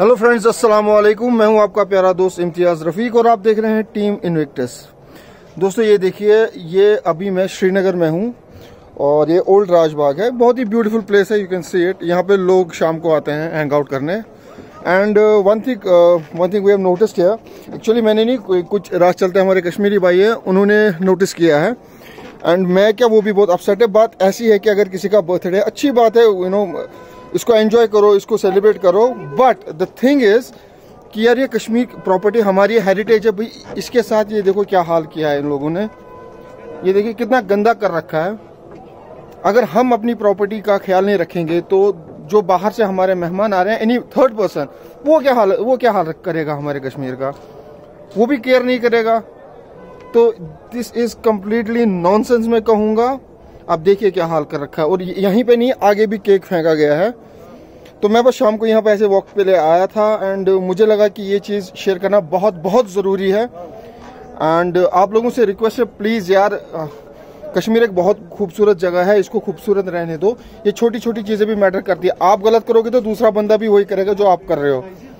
Hello friends, अस्सलाम वालेकुम। मैं हूं आपका प्यारा दोस्त इम्तियाज रफीक और आप देख रहे हैं टीम इन्विक्टस। दोस्तों ये देखिए, ये अभी मैं श्रीनगर में हूं और ये ओल्ड राजबाग है। बहुत ही ब्यूटीफुल प्लेस है, यू कैन सी इट। यहाँ पे लोग शाम को आते हैं हैंग आउट करने। And one thing we have notice किया, एक्चुअली मैंने नहीं, कुछ राज चलते हमारे कश्मीरी भाई हैं, उन्होंने नोटिस किया है। एंड मैं क्या, वो भी बहुत अपसेट है। बात ऐसी है कि अगर किसी का बर्थडे, अच्छी बात है, यू नो, इसको एंजॉय करो, इसको सेलिब्रेट करो। बट द थिंग इज कि यार ये कश्मीर प्रॉपर्टी हमारी हेरिटेज है भाई, इसके साथ ये देखो क्या हाल किया है इन लोगों ने। ये देखिए कितना गंदा कर रखा है। अगर हम अपनी प्रॉपर्टी का ख्याल नहीं रखेंगे तो जो बाहर से हमारे मेहमान आ रहे हैं, एनी थर्ड पर्सन, वो क्या हाल करेगा हमारे कश्मीर का, वो भी केयर नहीं करेगा। तो दिस इज कम्प्लीटली नॉनसेंस मैं कहूँगा। आप देखिए क्या हाल कर रखा है। और यहीं पे नहीं, आगे भी केक फेंका गया है। तो मैं बस शाम को यहाँ पे ऐसे वॉक पे ले आया था एंड मुझे लगा कि ये चीज़ शेयर करना बहुत बहुत ज़रूरी है। एंड आप लोगों से रिक्वेस्ट है, प्लीज़ यार, कश्मीर एक बहुत खूबसूरत जगह है, इसको खूबसूरत रहने दो। ये छोटी छोटी चीज़ें भी मैटर करती है। आप गलत करोगे तो दूसरा बंदा भी वही करेगा जो आप कर रहे हो।